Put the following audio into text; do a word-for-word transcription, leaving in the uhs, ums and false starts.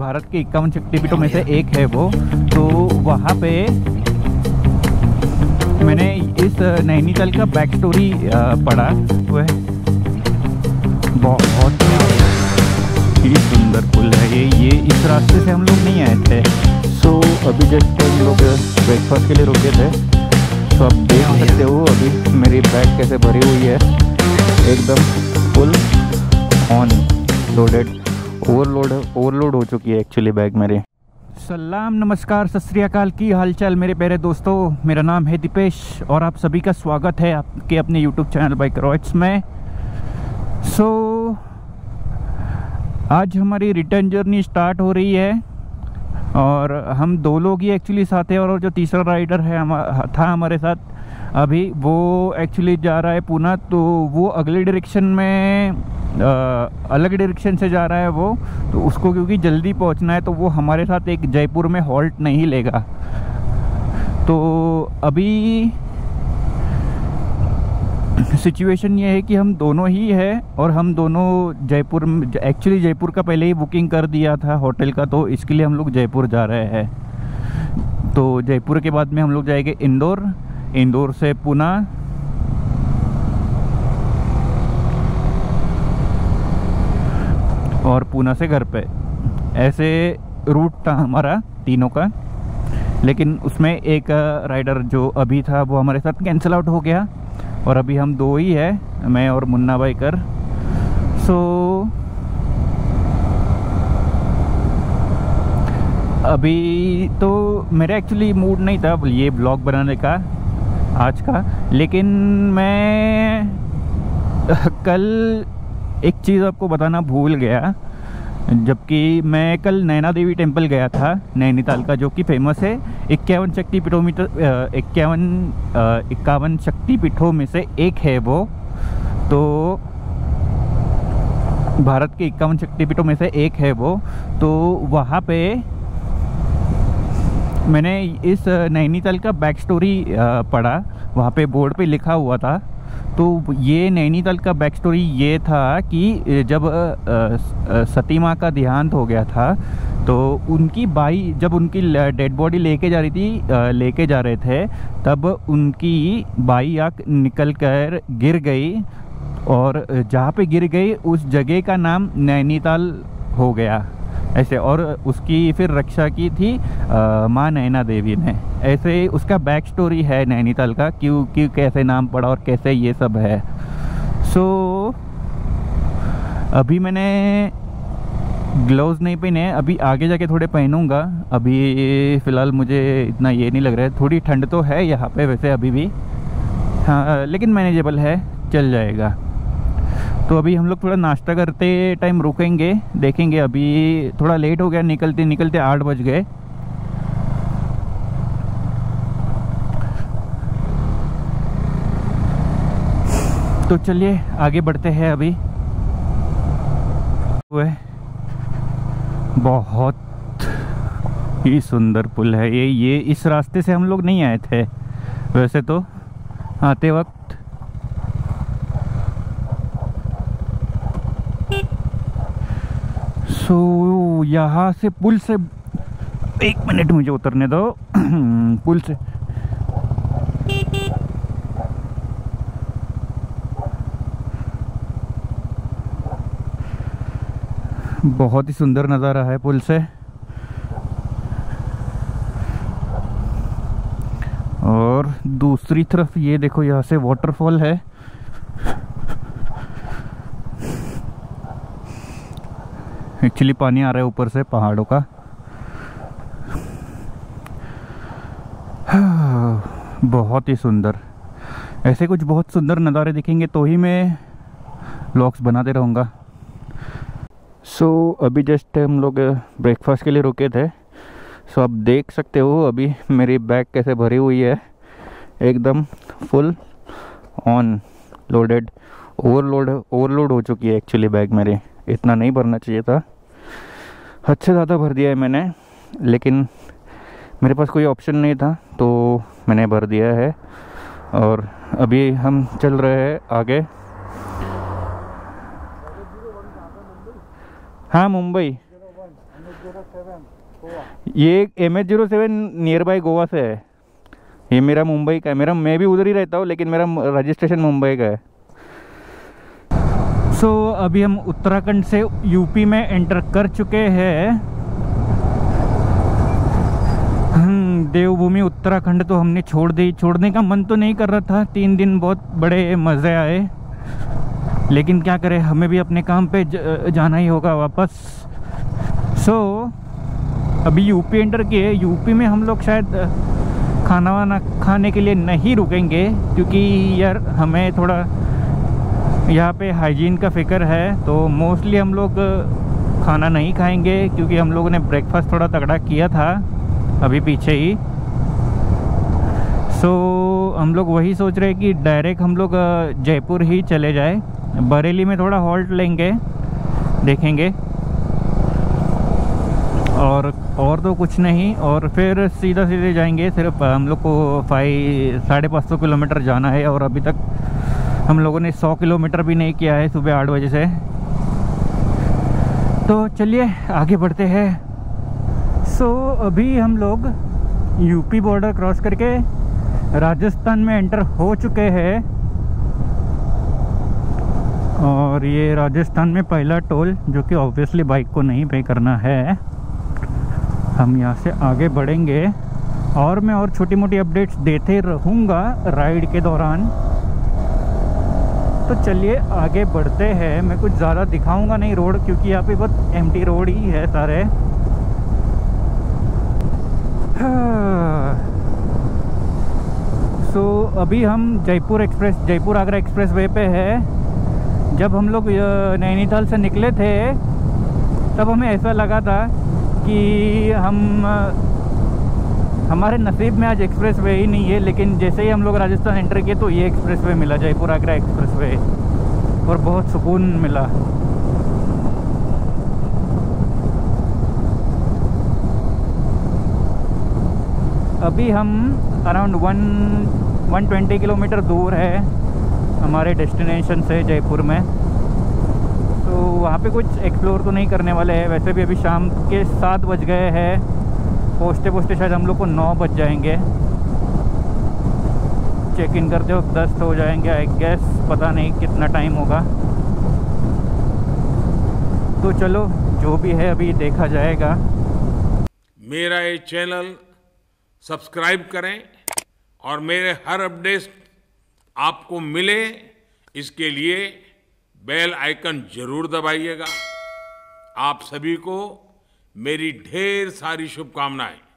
भारत के इक्यावन शक्तिपीठों में से एक है वो। तो वहाँ पे मैंने इस नैनीताल का बैक स्टोरी पढ़ा, वह बहुत ही सुंदर पुल है ये ये इस रास्ते से हम लोग नहीं आए थे। सो अभी जस्ट हम लोग ब्रेकफास्ट के लिए रुके थे, तो आप देख सकते हो अभी मेरी बैग कैसे भरी हुई है, एकदम full on loaded, overload overload हो चुकी है एक्चुअली बैग मेरे। सलाम, नमस्कार, सत श्री अकाल, की हालचाल मेरे प्यारे दोस्तों। मेरा नाम है दीपेश और आप सभी का स्वागत है आपके अपने यूट्यूब चैनल बाइक रॉइट्स में। सो so, आज हमारी रिटर्न जर्नी स्टार्ट हो रही है और हम दो लोग ही एक्चुअली साथ हैं, और जो तीसरा राइडर है हम, था हमारे साथ अभी, वो एक्चुअली जा रहा है पूना, तो वो अगले डायरेक्शन में आ, अलग डायरेक्शन से जा रहा है वो, तो उसको क्योंकि जल्दी पहुंचना है तो वो हमारे साथ एक जयपुर में हॉल्ट नहीं लेगा। तो अभी सिचुएशन ये है कि हम दोनों ही है और हम दोनों जयपुर, एक्चुअली जयपुर का पहले ही बुकिंग कर दिया था होटल का, तो इसके लिए हम लोग जयपुर जा रहे हैं। तो जयपुर के बाद में हम लोग जाएंगे इंदौर, इंदौर से पुणे, और पुणे से घर पे। ऐसे रूट था हमारा तीनों का, लेकिन उसमें एक राइडर जो अभी था वो हमारे साथ कैंसिल आउट हो गया और अभी हम दो ही है, मैं और मुन्ना भाई कर। सो अभी तो मेरा एक्चुअली मूड नहीं था ये ब्लॉग बनाने का आज का, लेकिन मैं कल एक चीज़ आपको बताना भूल गया, जबकि मैं कल नैना देवी टेम्पल गया था नैनीताल का, जो कि फेमस है इक्यावन शक्ति पीठोमीटर इक्यावन इक्यावन शक्ति पीठों में से एक है वो। तो भारत के इक्यावन शक्ति पीठों में से एक है वो। तो वहाँ पे मैंने इस नैनीताल का बैक स्टोरी पढ़ा, वहाँ पे बोर्ड पे लिखा हुआ था। तो ये नैनीताल का बैक स्टोरी ये था कि जब सती माँ का देहांत हो गया था, तो उनकी बाई जब उनकी डेड बॉडी लेके जा रही थी लेके जा रहे थे, तब उनकी बाई आँख निकल कर गिर गई, और जहाँ पे गिर गई उस जगह का नाम नैनीताल हो गया ऐसे, और उसकी फिर रक्षा की थी माँ नैना देवी ने। ऐसे उसका बैक स्टोरी है नैनीताल का, क्यों क्यों कैसे नाम पड़ा और कैसे ये सब है। सो so, अभी मैंने ग्लव्स नहीं पहने, अभी आगे जाके थोड़े पहनूंगा, अभी फ़िलहाल मुझे इतना ये नहीं लग रहा है। थोड़ी ठंड तो है यहाँ पे वैसे अभी भी, हाँ, लेकिन मैनेजेबल है, चल जाएगा। तो अभी हम लोग थोड़ा नाश्ता करते टाइम रुकेंगे, देखेंगे। अभी थोड़ा लेट हो गया, निकलते निकलते आठ बज गए। तो चलिए आगे बढ़ते हैं। अभी वह बहुत ही सुंदर पुल है ये ये इस रास्ते से हम लोग नहीं आए थे वैसे, तो आते वक्त तो यहाँ से पुल से, एक मिनट मुझे उतरने दो, पुल से बहुत ही सुंदर नज़ारा है पुल से। और दूसरी तरफ ये देखो, यहाँ से वाटरफॉल है। एक्चुअली पानी आ रहा है ऊपर से पहाड़ों का। बहुत ही सुंदर, ऐसे कुछ बहुत सुंदर नज़ारे दिखेंगे तो ही मैं व्लॉग्स बनाते रहूँगा। सो so, अभी जस्ट हम लोग ब्रेकफास्ट के लिए रुके थे। सो so, आप देख सकते हो अभी मेरी बैग कैसे भरी हुई है, एकदम full on loaded, overload overload हो चुकी है एक्चुअली बैग मेरी। इतना नहीं भरना चाहिए था, हद से ज़्यादा भर दिया है मैंने, लेकिन मेरे पास कोई ऑप्शन नहीं था तो मैंने भर दिया है। और अभी हम चल रहे हैं आगे। हाँ, मुंबई ये M H zero seven near बाई गोवा से है। ये मेरा मुंबई का है, मेरा मैं भी उधर ही रहता हूँ लेकिन मेरा रजिस्ट्रेशन मुंबई का है। सो so, अभी हम उत्तराखंड से यूपी में एंटर कर चुके हैं। देवभूमि उत्तराखंड तो हमने छोड़ दी, छोड़ने का मन तो नहीं कर रहा था। तीन दिन बहुत बड़े मज़े आए लेकिन क्या करें, हमें भी अपने काम पे जाना ही होगा वापस। सो so, अभी यूपी एंटर किए। यूपी में हम लोग शायद खाना वाना खाने के लिए नहीं रुकेंगे क्योंकि यार हमें थोड़ा यहाँ पे हाइजीन का फिक्र है, तो मोस्टली हम लोग खाना नहीं खाएंगे क्योंकि हम लोगों ने ब्रेकफास्ट थोड़ा तगड़ा किया था अभी पीछे ही। सो so, हम लोग वही सोच रहे हैं कि डायरेक्ट हम लोग जयपुर ही चले जाए। बरेली में थोड़ा हॉल्ट लेंगे, देखेंगे, और और तो कुछ नहीं, और फिर सीधा सीधे जाएंगे। सिर्फ हम लोग को फाइव साढ़े पाँच सौ किलोमीटर जाना है और अभी तक हम लोगों ने सौ किलोमीटर भी नहीं किया है सुबह आठ बजे से। तो चलिए आगे बढ़ते हैं। सो so, अभी हम लोग यूपी बॉर्डर क्रॉस करके राजस्थान में एंटर हो चुके हैं और ये राजस्थान में पहला टोल, जो कि ऑब्वियसली बाइक को नहीं पे करना है। हम यहाँ से आगे बढ़ेंगे और मैं और छोटी मोटी अपडेट्स देते रहूँगा राइड के दौरान। तो चलिए आगे बढ़ते हैं। मैं कुछ ज़्यादा दिखाऊँगा नहीं रोड, क्योंकि यहाँ पे बहुत एम्प्टी रोड ही है सारे। सो so, अभी हम Jaipur express Jaipur Agra expressway पे है। जब हम लोग नैनीताल से निकले थे तब हमें ऐसा लगा था कि हम हमारे नसीब में आज एक्सप्रेस वे ही नहीं है, लेकिन जैसे ही हम लोग राजस्थान एंटर किए तो ये एक्सप्रेस वे मिला, जयपुर आगरा एक्सप्रेस वे, और बहुत सुकून मिला। अभी हम around one one twenty kilometre दूर है हमारे डेस्टिनेशन से जयपुर में, तो वहाँ पे कुछ एक्सप्लोर तो नहीं करने वाले हैं। वैसे भी अभी शाम के सात बज गए हैं, पहुँचते पहुँचते शायद हम लोग को नौ बज जाएंगे। चेक इन करते वक्त दस हो जाएंगे आई गेस, पता नहीं कितना टाइम होगा। तो चलो जो भी है अभी देखा जाएगा। मेरा ये चैनल सब्सक्राइब करें और मेरे हर अपडेट आपको मिले इसके लिए बेल आइकन जरूर दबाइएगा। आप सभी को मेरी ढेर सारी शुभकामनाएं।